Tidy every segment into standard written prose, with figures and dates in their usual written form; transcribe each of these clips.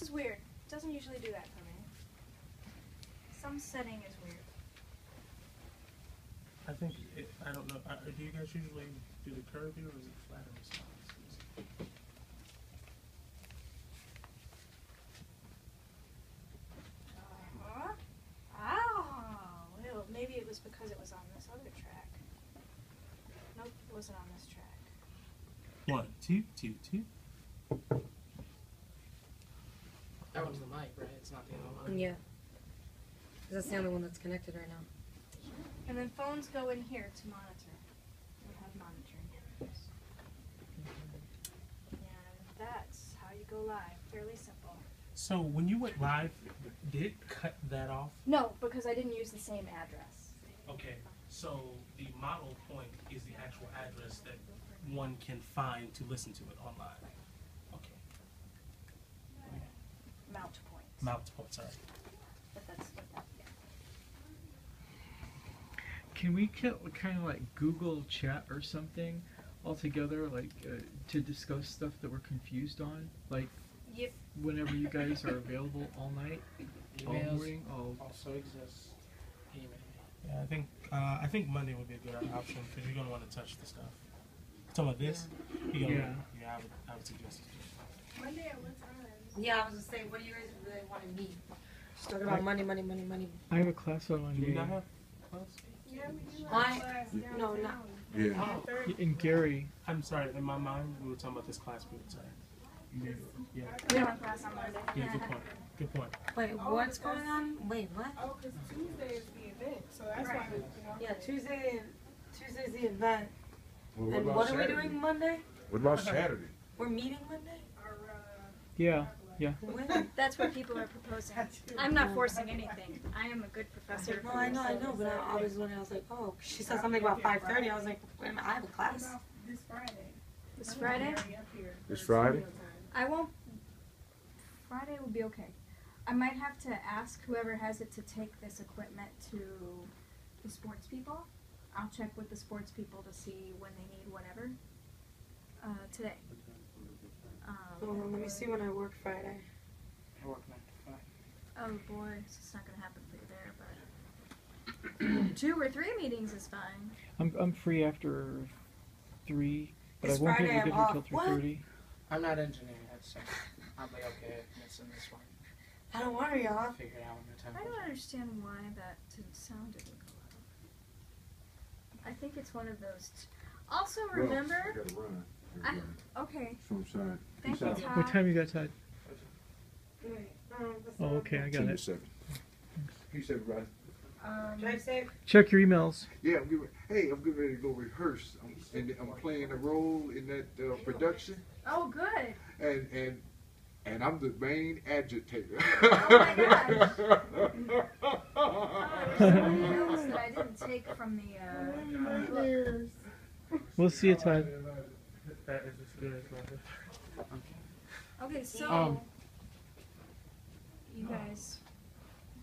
This is weird. It doesn't usually do that for me. Some setting is weird. I think, I don't know, do you guys usually do the curvy or is it flat on the sides? Oh, maybe it was because it was on this other track. Nope, it wasn't on this track. 1, 2, 2, 2. That one's the mic, right? It's not the other one. Yeah. Because that's the only one that's connected right now. And then phones go in here to monitor. We have monitoring cameras. And that's how you go live. Fairly simple. So when you went live, did it cut that off? No, because I didn't use the same address. Okay, so the model point is the actual address that one can find to listen to it online. Okay. Mount point. Mount point, sorry. But that's what that is. Can we kind of like Google chat or something all together, like to discuss stuff that we're confused on? Like, yep. Whenever you guys are available all night, all morning, all also exists. Email. Yeah, I think Monday would be a good option because you're gonna want to touch the stuff. Talking about this? Yeah. Yeah, I would suggest it. Monday at what time? Yeah, I was gonna say, what do you guys really want to meet? Just talking about money. I have a class on Monday. Do you not have a class? Yeah, we do. No, not. Yeah. Oh. And Gary. I'm sorry. In my mind, we were talking about this class. We were talking. Yeah. We have a class on Monday. Yeah. Good point. Wait, what's going on? Wait, what? Oh, because Tuesday is the event, so that's right. Why. Yeah, Tuesday's the event. Well, and what Saturday? Are we doing Monday? What about Saturday? We're meeting Monday? Yeah. That's what people are proposing. I'm not forcing anything. I am a good professor. Well, I know, but I always when I was like, oh, she said something about 5:30. I was like, wait a minute, I have a class. This Friday? This Friday? I won't. Friday will be okay. I might have to ask whoever has it to take this equipment to the sports people. I'll check with the sports people to see when they need whatever today. Let me see when I work Friday. I work 9 to 5. Oh boy, so it's not going to happen for you there, but 2 or 3 meetings is fine. I'm free after 3, but this I won't Friday be able to get here until 3:30. I'm not engineering, that's so I'll be okay missing this one. I don't worry, y'all. I'll figure it out when the time. I don't understand why that sound didn't go out. I think it's one of those. Also remember. Well, I gotta run. Okay. So I'm sorry. What time you got, Todd? Oh, okay, I got it. He said, right. Drive safe. Check your emails. Yeah, I'm getting ready to go rehearse. I'm playing a role in that production. Oh, good. And I'm the main agitator. Oh my gosh. Oh, there's something else that I didn't take from the. We'll see you, Todd. That is as good as my okay. Okay, so you guys,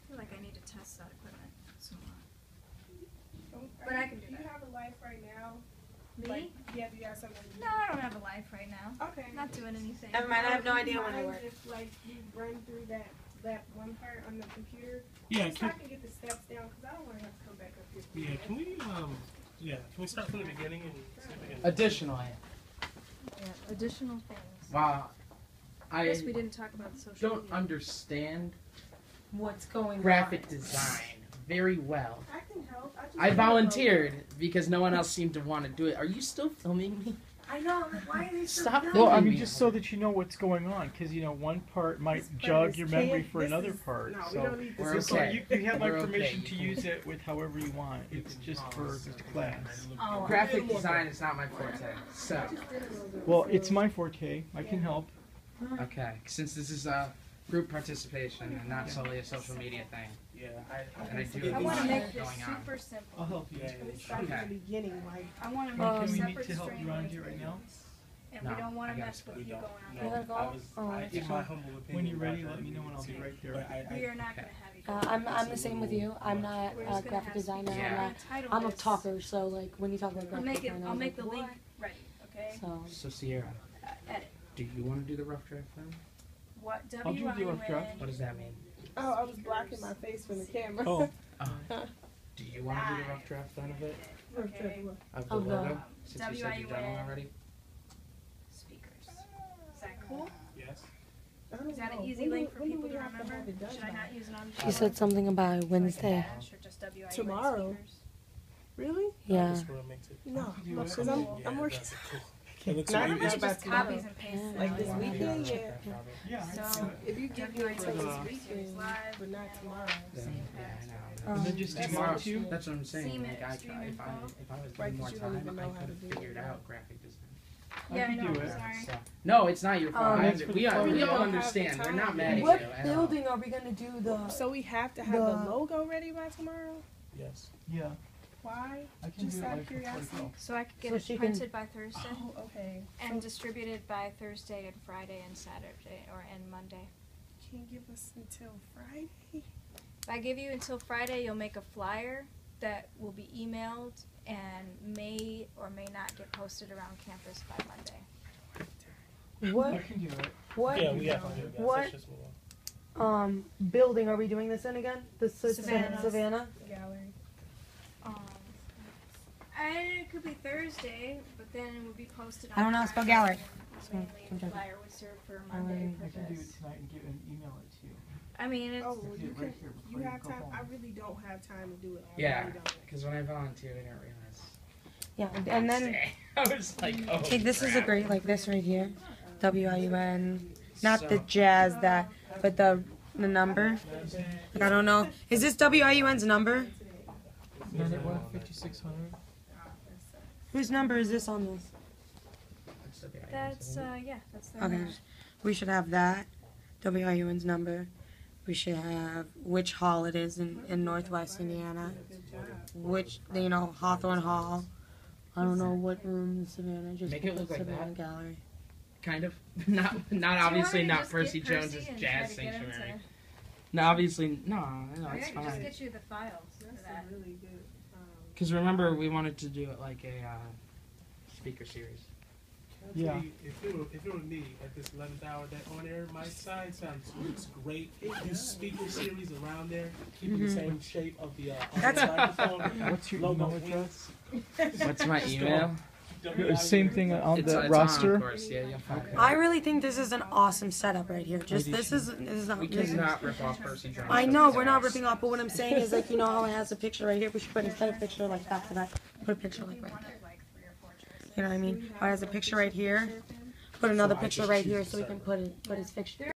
I feel like I need to test that equipment somewhere. But I can do that. Do you have a life right now? Me? Like, yeah, do you have something? No, I don't have a life right now. Okay. I'm not doing anything. Never mind, I have no idea when I work. If like you run through that one part on the computer, yeah, so I can get the steps down because I don't want to have to come back up here. Yeah, can we start from the beginning and see if we can Yeah, additional things. Wow. I guess we didn't talk about social media. Don't understand what's going on. Graphic design very well. I can help. I volunteered because no one else seemed to want to do it. Are you still filming me? I know. Why are you still filming me? Well, I mean, just so that you know what's going on, because you know one part might jog your memory for another part. No, we don't need this. So you have my permission to use it with however you want. It's just for this class. Graphic design is not my forte. So, well, it's my forte. I can help. Okay, since this is a group participation and not solely a social media thing. Yeah, I want to make this super simple. I'll help you. I want to make a separate stream right now. And we don't want to mess with you going on. When you're ready, let me know and I'll be right there. We are not going to have you. I'm the same with you. I'm not a graphic designer. I'm a talker, so like when you talk about graphic design, I'll make the link ready, okay? So Sierra, do you want to do the rough draft then? What WIN? What does that mean? Oh, I was blocking my face from the camera. Oh. Do you want to do the rough draft then of it? Okay. Of the logo? Since you said you've done one already? Speakers. Is that cool? Yes. Is that an easy link for people to remember? Should I not use it on the She said something about Wednesday. Tomorrow? Really? Yeah. No, because I'm working. Not so just copies and pastes. Yeah. Like this weekend, yeah. So if you give me until this weekend, live, but not tomorrow. But then just tomorrow too. That's what I'm saying. Like I try. If I was given more time, I could have figured out graphic design. Yeah, I know. Sorry. No, it's not your fault. We all understand. We're not mad at you. What building are we gonna do the? So we have to have the logo ready by tomorrow. Yes. Yeah. Why? Just out of curiosity. So I could get it printed by Thursday. Oh, okay. And distributed by Thursday and Friday and Saturday and Monday. You can't give us until Friday? If I give you until Friday, you'll make a flyer that will be emailed and may or may not get posted around campus by Monday. What? I can do it. What? Yeah, we have to do it. What? Building are we doing this in again? The Savannah Gallery. It could be Thursday, but then it would be posted on I don't know, it's about gallery. So the flyer would serve for Monday purpose. I can do it tonight and give an email it to you. I mean, it's... Oh, well, you have time? I really don't have time to do it. Yeah, because when I volunteered, I didn't realize... Yeah, and then... I was like, oh, take this crap. Is a great, like this right here. WIUN. Not so, the jazz, that, but the number. Like, I don't know. Is this WIUN's number? 981-5600. Whose number is this on this? That's, yeah, that's their number. Okay, we should have that, WIUN's number. We should have which hall it is in Northwest Indiana. Which, you know, Hawthorne Hall. I don't know what room in Savannah, just make it look like Savannah Gallery. Kind of. Not obviously not Percy Jones's Jazz Sanctuary. No, obviously, no, it's fine. I can just get you the files for that. Really good. Because remember, we wanted to do it like a speaker series. Yeah. If it were me at this 11th hour, that on air, my side sounds looks great. This speaker series around there, keeping the same shape of the microphone. What's your email address? What's my email? Same thing on the roster. I really think this is an awesome setup right here. Just this is not. We cannot rip off Percy Jones. I know we're not ripping off, but what I'm saying is like you know how it has a picture right here. We should put instead of a picture like that for that, put a picture like right there. You know what I mean? Or it has a picture right here. Put another picture right here so we can put his picture.